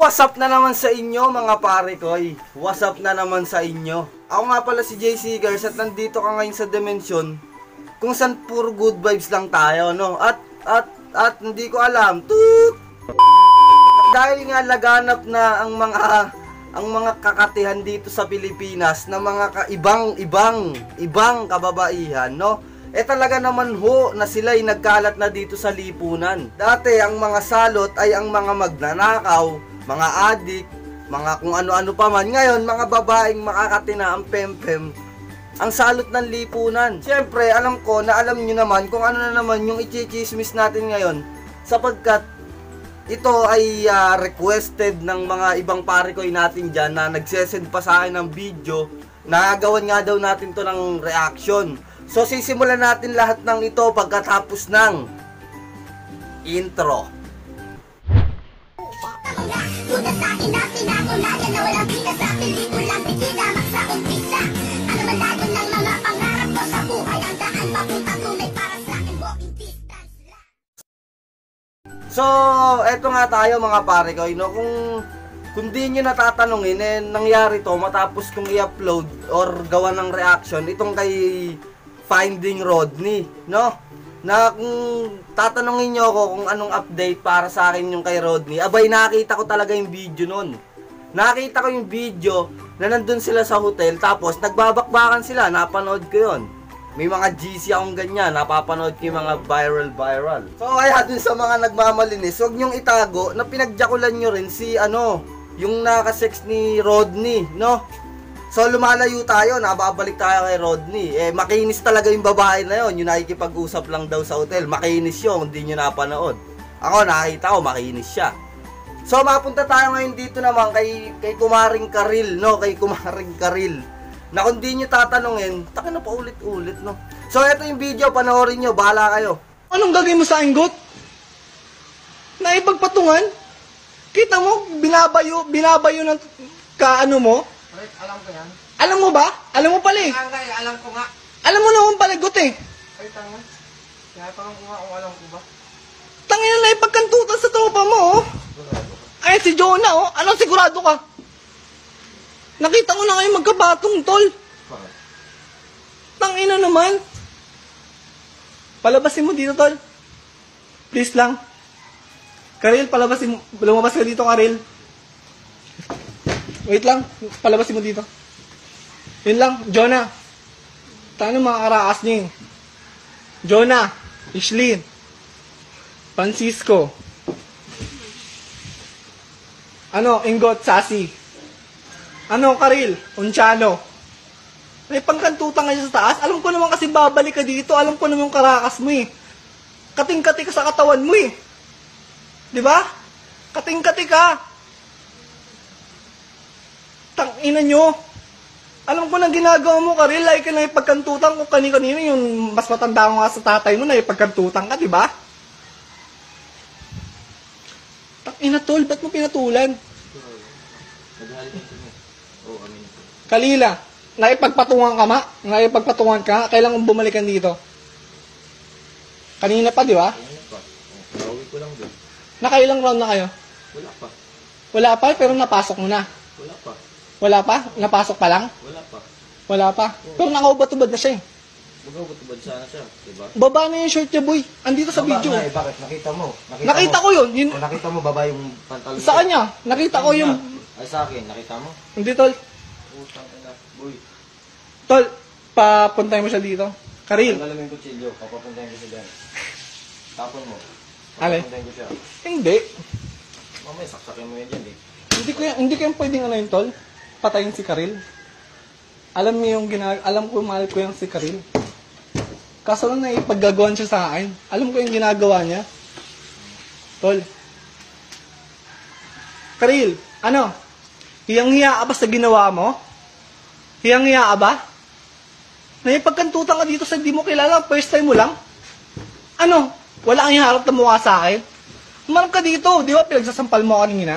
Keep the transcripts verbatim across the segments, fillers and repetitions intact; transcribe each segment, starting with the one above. What's up na naman sa inyo mga pare ko? What's up na naman sa inyo? Ako nga pala si Jckerz at nandito ka ngayon sa Dimension kung saan puro good vibes lang tayo, no? At, at, at, hindi ko alam. Toot! Dahil nga laganap na ang mga, ang mga kakatihan dito sa Pilipinas na mga ibang, ibang, ibang kababaihan, no? Eh talaga naman ho na sila'y nagkalat na dito sa lipunan. Dati ang mga salot ay ang mga magnanakaw, mga adik, mga kung ano-ano pa man. Ngayon, mga babaeng makakatina ang pempem, ang salot ng lipunan. Siyempre, alam ko na alam nyo naman kung ano na naman yung ichichismis natin ngayon, sapagkat ito ay uh, requested ng mga ibang parikoy natin dyan na nagsesend pa sa akin ng video na gawin nga daw natin to ng reaction. So, sisimulan natin lahat ng ito pagkatapos ng intro. Tuna sa akin na pinatunayan na walang kita sa akin, di ko lang bigila magsakumpisa. Ano man lago ng mga pangarap ko sa buhay, ang daan papuntang tunay para sa akin, walking distance lang. So, eto nga tayo mga pare ko, no? Kung, kung di nyo natatanungin, eh, nangyari to matapos kong i-upload or gawa ng reaction, itong kay Finding Rodney, no? Na kung tatanungin nyo ako kung anong update para sa akin yung kay Rodney, abay nakita ko talaga yung video nun. Nakita ko yung video na nandun sila sa hotel tapos nagbabakbakan sila, napanood ko yun. May mga G C akong ganyan, napapanood ko yung mga viral-viral. So kaya dun sa mga nagmamalinis, huwag nyong itago na pinagjakulan nyo rin si ano, yung nakasex ni Rodney, no? So lumalayo tayo, nababalik tayo kay Rodney. Eh makinis talaga yung babae na yon, yung nakikipag-usap lang daw sa hotel. Makinis yun, hindi nyo napanood. Ako nakita ko, makinis siya. So mapunta tayo ngayon dito naman kay, kay Kumaring Karylle, no? Kay Kumaring Karylle. Na kung di nyo tatanungin, taka na pa ulit-ulit, no? So eto yung video, panoorin nyo, bahala kayo. Anong gagawin mo sa anggot? Naipagpatungan? Kita mo, binabayo, binabayo ng kaano mo? Wait, alam ko yan. Alam mo ba? Alam mo pala eh. Alam, alam ko nga. Alam mo naman pala, gut eh. Ay, tanga. Kaya parang ko nga kung alam ko ba. Tanga na na ipagkantutan sa tropa mo, oh. Ay, si Jonah, oh. Ano, sigurado ka? Nakita ko na kayo magkabatong, tol. Tanga na naman. Palabasin mo dito, tol. Please lang. Karylle, palabasin mo. Lumabas ka dito, Karylle. Wait lang, palabasin mo dito. Yun lang, Jonah. Tano mga karaas niya eh. Jonah, Ishlin, Francisco. Ano, Ingot, Sasi. Ano, Karylle, Unchano. May pangkantutan ngayon sa taas. Alam ko naman kasi babalik ka dito. Alam ko naman karakas mo eh. Kating-kati ka sa katawan mo eh. Diba? Kating-kati ka. Tang ina nyo. Alam ko na ginagawa mo, Karylle, like na ipagkantutan ko kani-kanino yung mas matanda ko nga sa tatay mo na ipagkantutan ka, di ba? Tang ina tol, ba't mo pinatulan? Karylle, naipagpatungan ka ma? Naipagpatungan ka? Kailan kong bumalikan dito? Kanina pa, di ba? Nakailang round na kayo? Wala pa. Wala pa, pero napasok mo na? Wala pa. Wala pa? Napasok pa lang? Wala pa. Wala pa? Oo. Pero nakaubad-ubad na siya eh. Nakaubad-ubad sana siya, diba? Baba na yung shirt niya, boy. Andito sa baba video. Baba na eh, bakit? Nakita mo. Nakita, nakita mo. Ko yun. yun. O, nakita mo, baba yung pantalon. Sa kanya? Nakita Ay, ko yung... Ay, sa akin, nakita mo? Hindi, tol. Utang na, boy. Tol, papuntay mo siya dito. Karylle. Nalamin ko chilyo, papapuntay ko siya dyan. Tapon mo. Papapuntay ko siya. Hindi. Mamay, saksakin mo yan dyan, eh. Hindi ko yan, hindi ko yan pwedeng ano yun, tol. Patayin si Karylle. Alam niyo yung ginagawa, alam ko mahal ko yung si Karylle. Kaso nung naipaggagawan siya sa akin, alam ko yung ginagawa niya. Tol. Karylle, ano? Hiyang-hiya ba sa ginawa mo? Hiyang-hiya ba? Naipagkantutan ka dito sa di mo kilala, first time mo lang? Ano? Wala kang hiharap na mukha sa akin? Humarap ka dito, di ba pinagsasampal mo ako kanina?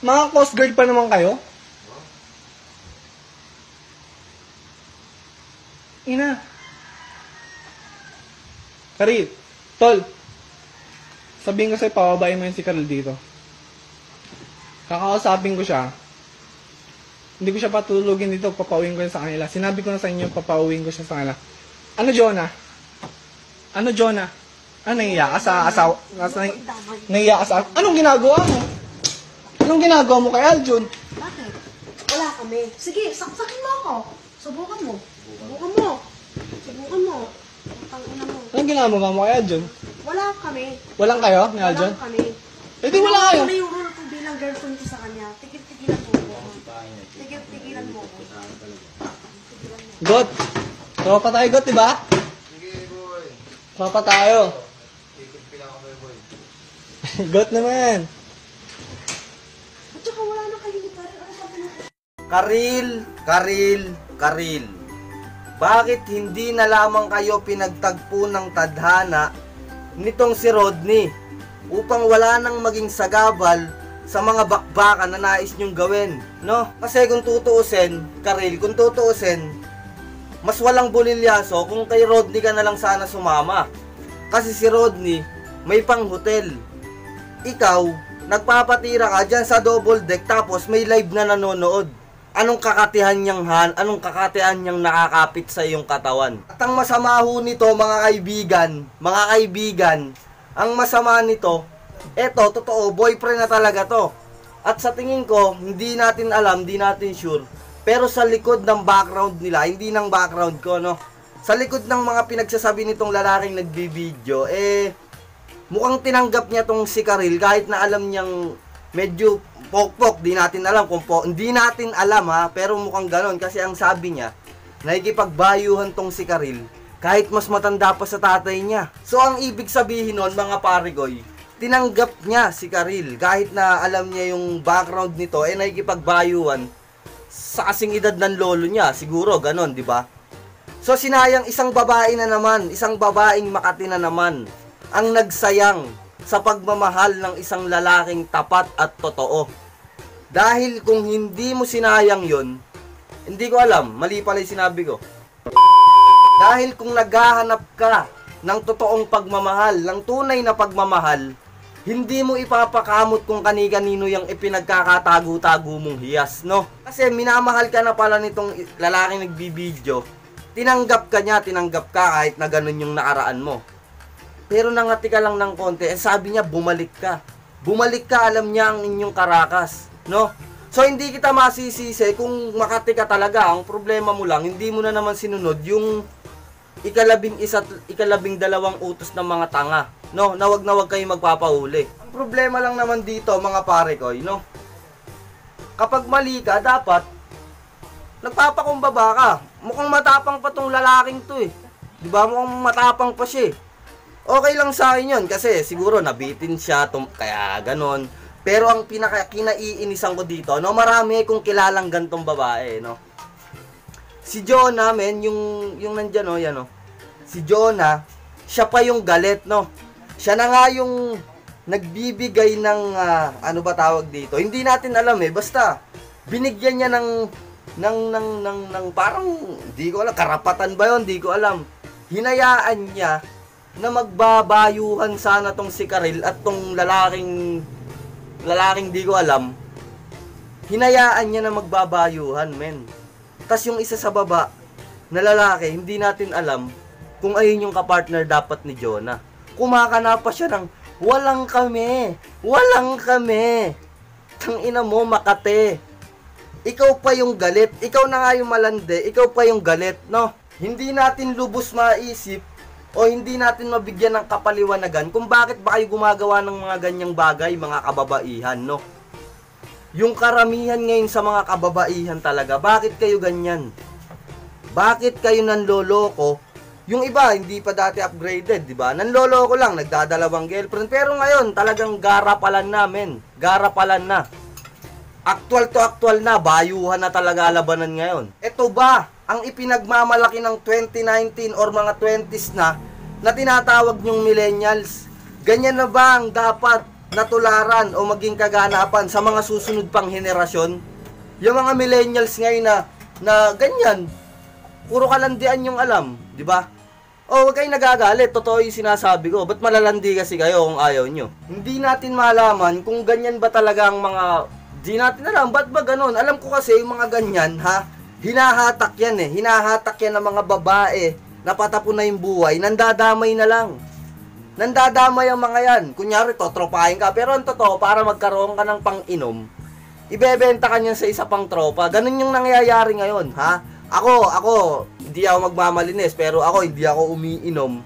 Mga coast guard pa naman kayo? Ina. Karylle, tol. Sabihin ko sa'yo, pababain mo yun si Karylle dito. Kakausapin ko siya. Hindi ko siya patulugin dito, papauwiin ko na sa kanila. Sinabi ko na sa inyo, papauwiin ko siya sa kanila. Ano, Jonah? Ano, Jonah? Ano, nangiya ka sa asawa? Nangiya ka sa asawa? Anong ginagawa mo? Anong ginagawa mo kay Aljun? Bakit? Wala kami. Sige, saksakin mo ako. Subukan mo. Subukan mo. Subukan mo. Pag-una mo. Anong ginagawa mo kay Aljun? Wala kami. Walang kayo ni Aljun? Walang kami. Eh, di wala kayo. Wala yung rule ko bilang girlfriend ko sa kanya. Tigil-tigilan mo ko. Tigil-tigilan mo ko. God. Tropa tayo, God, diba? Sige, boy. Tropa tayo. Tigil-pila ko, boy. God naman. At saka wala na kayo. Karylle, Karylle, Karylle. Bakit hindi na lamang kayo pinagtagpo ng tadhana nitong si Rodney upang wala nang maging sagabal sa mga bakbakan na nais nyong gawin, no? Kasi kung tutuusin, Karylle, kung tutuusin, mas walang bulilyaso kung kay Rodney ka na lang sana sumama. Kasi si Rodney, may pang hotel. Ikaw, nagpapatira ka dyan sa double deck tapos may live na nanonood. Anong kakatihan niyang han? Anong kakatihan niyang nakakapit sa iyong katawan? At ang masama ho nito, mga kaibigan, mga kaibigan, ang masama nito, eto, totoo, boyfriend na talaga to. At sa tingin ko, hindi natin alam, hindi natin sure. Pero sa likod ng background nila, hindi ng background ko, no? Sa likod ng mga pinagsasabi nitong lalaking nagbibideo, eh, mukhang tinanggap niya tong si Karylle kahit na alam niyang medyo pokpok, di natin alam kung po, hindi natin alam ha, pero mukhang ganon. Kasi ang sabi niya, nakikipagbayuhan tong si Karylle kahit mas matanda pa sa tatay niya. So ang ibig sabihin nun, mga parigoy, tinanggap niya si Karylle kahit na alam niya yung background nito, eh nakikipagbayuhan sa kasing edad ng lolo niya. Siguro, ganon, di ba? So sinayang isang babae na naman, isang babaeng Makati na naman, ang nagsayang sa pagmamahal ng isang lalaking tapat at totoo. Dahil kung hindi mo sinayang yon, hindi ko alam, mali pala yung sinabi ko. Dahil kung naghahanap ka ng totoong pagmamahal, ng tunay na pagmamahal, hindi mo ipapakamot kung kani-kanino yung ipinagkakatago-tago mong hiyas, no? Kasi minamahal ka na pala nitong lalaking nagbibideo. Tinanggap ka niya, tinanggap ka kahit na ganun yung nakaraan mo. Pero nangati ka lang ng konti, eh sabi niya bumalik ka. Bumalik ka, alam niya ang inyong karakas, no? So, hindi kita masisisi kung Makati ka talaga. Ang problema mo lang, hindi mo na naman sinunod yung ikalabing isa, ikalabing dalawang utos ng mga tanga. No, na wag na wag kayo magpapahuli. Ang problema lang naman dito, mga pare ko, no? Kapag mali ka, dapat nagpapakumbaba ka. Mukhang matapang pa tong lalaking to eh. Di ba? Mukhang matapang pa siya eh. Okay lang sa akin yun kasi siguro nabitin siya, kaya ganon. Pero ang pinaka-kinaiinisan ko dito, no, marami kong kilalang gantong babae, no. Si Jonah, men, yung, yung nandyan, no, yan, no. Si Jonah, siya pa yung galit, no. Siya na nga yung nagbibigay ng, uh, ano ba tawag dito? Hindi natin alam, eh. Basta, binigyan niya ng, ng, ng, ng, ng parang, di ko alam, karapatan ba yun? Di ko alam. Hinayaan niya na magbabayuhan sana tong si Karylle at tong lalaking, lalaking di ko alam, hinayaan niya na magbabayuhan, men. Tas yung isa sa baba na lalaki, hindi natin alam kung ayun yung kapartner dapat ni Jonah. Kumakana pa siya ng walang kami, walang kami. Tangina mo, Makati. Ikaw pa yung galit, ikaw na nga yung malande, ikaw pa yung galit, no? Hindi natin lubos maisip o hindi natin mabigyan ng kapaliwanagan kung bakit ba kayo gumagawa ng mga ganyang bagay, mga kababaihan, no? Yung karamihan ngayon sa mga kababaihan talaga, bakit kayo ganyan? Bakit kayo nanloloko? Yung iba, hindi pa dati upgraded, di ba? Nanloloko lang, nagdadalawang girlfriend. Pero ngayon, talagang garapalan namin. Garapalan na. Actual to actual na, bayuhan na talaga labanan ngayon. Ito ba ang ipinagmamalaki ng twenty nineteen or mga twenties na na tinatawag nyong millennials? Ganyan na ba ang dapat natularan o maging kaganapan sa mga susunod pang henerasyon? Yung mga millennials ngayon na, na ganyan, puro kalandian yung alam, di ba? O huwag kayo nagagalit, totoo yung sinasabi ko. Ba't malalandi kasi kayo kung ayaw nyo? Hindi natin malaman kung ganyan ba talaga ang mga Di natin alam, ba't ba ganun? Alam ko kasi yung mga ganyan, ha? Hinahatak yan eh. Hinahatak yan ng mga babae. Napatapon na yung buhay. Nandadamay na lang. Nandadamay ang mga yan. Kunyari, totropahin ka. Pero ang totoo, para magkaroon ka ng pang-inom, ibebenta ka niyan sa isa pang tropa. Ganun yung nangyayari ngayon, ha? Ako, ako, hindi ako magmamalinis. Pero ako, hindi ako umiinom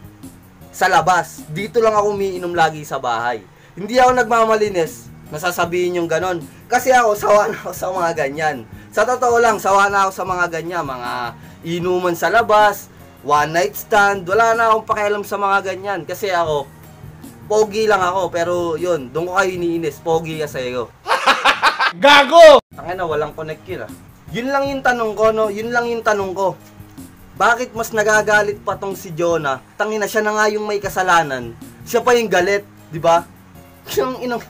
sa labas. Dito lang ako umiinom lagi sa bahay. Hindi ako nagmamalinis. Masasabihin yung ganon. Kasi ako, sawa na ako sa mga ganyan. Sa totoo lang, sawa na ako sa mga ganyan. Mga inuman sa labas, one night stand, wala na akong pakialam sa mga ganyan. Kasi ako, pogi lang ako. Pero yun, doon ko kayo iniinis. Pogi ka sa'yo. Gago! Tangin na, walang connect yun ah. Yun lang yung tanong ko, no? Yun lang yung tanong ko. Bakit mas nagagalit pa tong si Jonah? Tangin na, siya na nga yung may kasalanan. Siya pa yung galit, di ba? Yung inang...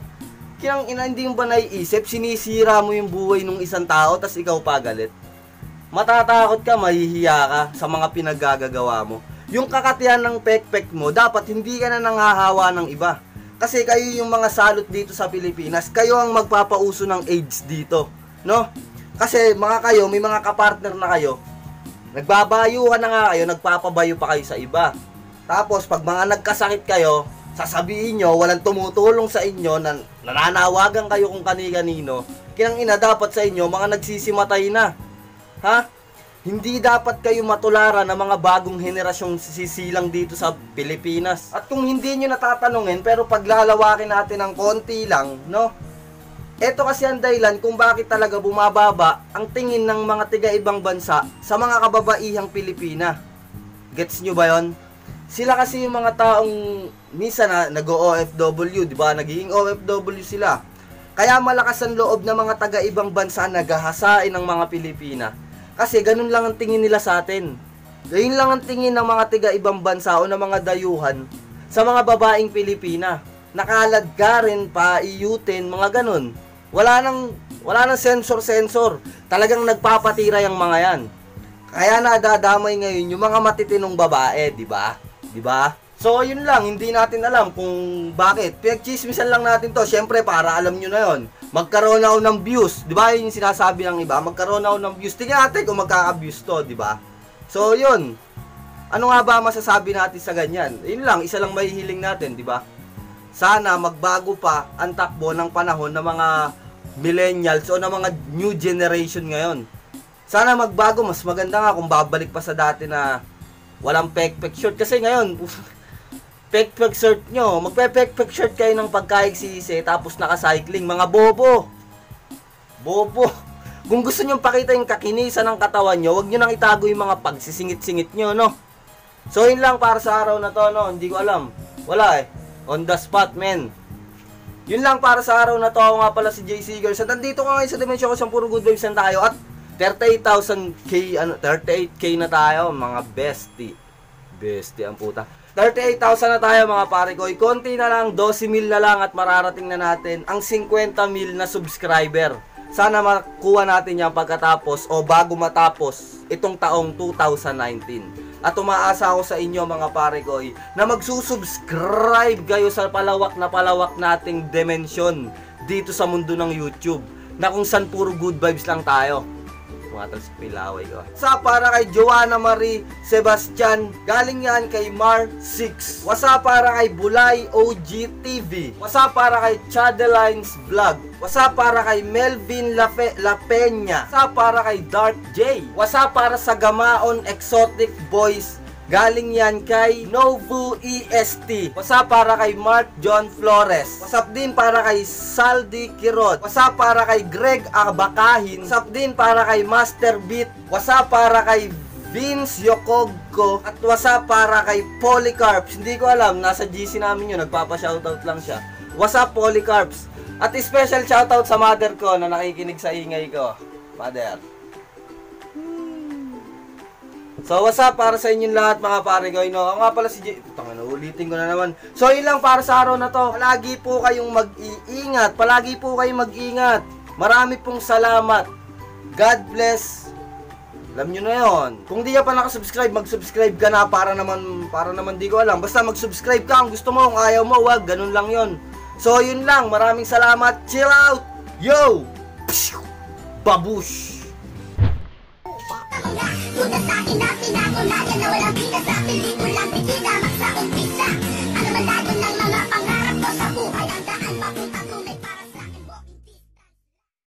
Kaya ang ina, hindi mo ba naiisip, sinisira mo yung buhay ng isang tao, tas ikaw pagalit? Matatakot ka, mahihiya ka sa mga pinaggagawa mo. Yung kakatihan ng pek-pek mo, dapat hindi ka na nanghahawa ng iba. Kasi kayo yung mga salot dito sa Pilipinas, kayo ang magpapauso ng AIDS dito. No? Kasi mga kayo, may mga kapartner na kayo. Nagbabayuhan na nga kayo, nagpapabayo pa kayo sa iba. Tapos, pag mga nagkasakit kayo, sasabihin nyo, walang tumutulong sa inyo, nan nananawagan kayo kung kani-kanino. Kinang ina, dapat sa inyo, mga nagsisimatay na. Ha? Hindi dapat kayo matularan ng mga bagong henerasyong sisilang dito sa Pilipinas. At kung hindi nyo natatanungin, pero paglalawakin natin ng konti lang, no? Ito kasi ang dahilan kung bakit talaga bumababa ang tingin ng mga tiga-ibang bansa sa mga kababaihang Pilipina. Gets nyo ba yon? Sila kasi yung mga taong minsan na nag-O F W, di ba? Naging O F W sila. Kaya malakas ang loob ng mga taga-ibang bansa na gahasain ng mga Pilipina. Kasi ganun lang ang tingin nila sa atin. Ganun lang ang tingin ng mga taga-ibang bansa o ng mga dayuhan sa mga babaeng Pilipina. Nakaladgarin pa, iyutin, mga ganun. Wala nang, wala nang sensor-sensor. Talagang nagpapatira yung mga yan. Kaya nadadamay ngayon yung mga matitinong babae, di ba? Diba? So, yun lang. Hindi natin alam kung bakit. Pinagchismisan lang natin to. Siyempre, para alam nyo na yun. Magkaroon ako ng views. Diba? Yun yung sinasabi ng iba. Magkaroon ako ng views. Tingnan natin kung magkaka-views to. Diba? So, yun. Ano nga ba masasabi natin sa ganyan? Yun lang. Isa lang mahihiling natin. Diba? Sana magbago pa ang takbo ng panahon ng mga millennials o ng mga new generation ngayon. Sana magbago. Mas maganda nga kung babalik pa sa dati na walang pek-pek shirt. Kasi ngayon, pek-pek shirt nyo, magpe-pek-pek shirt kayo ng pagkaigsisi, tapos nakacycling, mga bobo. Bobo. Kung gusto nyo pakita yung kakinisan ng katawan nyo, huwag nyo nang itago yung mga pagsisingit-singit nyo, no? So, yun lang para sa araw na to, no? Hindi ko alam. Wala eh. On the spot, men. Yun lang para sa araw na to. Ako nga pala si Jckerz. At nandito ka ngayon sa Dimension ko, sa puro good vibes na tayo. At thirty-eight thousand K, ano, thirty-eight K na tayo, mga bestie. Bestie ang puta. thirty-eight thousand na tayo, mga pare ko. Konti na lang, twelve mil na lang at mararating na natin ang fifty mil na subscriber. Sana makuha natin yan pagkatapos o bago matapos itong taong two thousand nineteen. At umaasa ako sa inyo, mga pare ko, na magsusubscribe kayo sa palawak na palawak nating dimension dito sa mundo ng YouTube na kung saan puro good vibes lang tayo. Matas pilaway ko. Sa para kay Joanna Marie Sebastian, galing yan kay Mar six. Wasa para kay Bulay O G T V. Wasa para kay Chadelines vlog. Wasa para kay Melvin Lafe La Peña. Wasa para kay Dark J. Wasa para sa Gamaon Exotic Boys. Galing yan kay Novu E S T. Wasa para kay Mark John Flores. Wasap din para kay Saldi Quirod. Wasa para kay Greg Abakahin. Wasap din para kay Master Beat. Wasa para kay Vince Yokogo. At wasa para kay Polycarps. Hindi ko alam, nasa G C namin yun. Nagpapa-shoutout lang siya. Wasa Polycarps. At special shoutout sa mother ko na nakikinig sa ingay ko. Mother. So, what's up para sa inyong lahat, mga pare ko. No? Ako nga pala si J... Putang na, ulitin ko na naman. So, yun lang para sa araw na to. Palagi po kayong mag-iingat. Palagi po kayong mag-iingat. Marami pong salamat. God bless. Alam nyo na yun. Kung di ka pa nakasubscribe, mag-subscribe ka na para naman, para naman di ko alam. Basta mag-subscribe ka kung gusto mo, kung ayaw mo, wag. Ganun lang yun. So, yun lang. Maraming salamat. Chill out! Yo! babush. Puta sa akin na pinago na yan na walang kita sa pelikula.